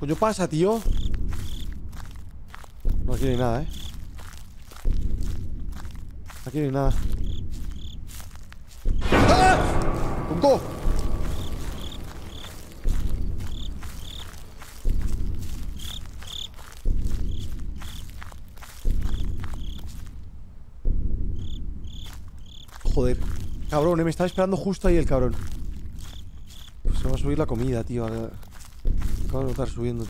Coño, pasa, tío. No, aquí no hay nada, eh. Aquí no hay nada. ¡Ah! ¡Tonto! Joder, cabrón, me estaba esperando justo ahí el cabrón. Se va a subir la comida, tío. Acabo de notar subiendo.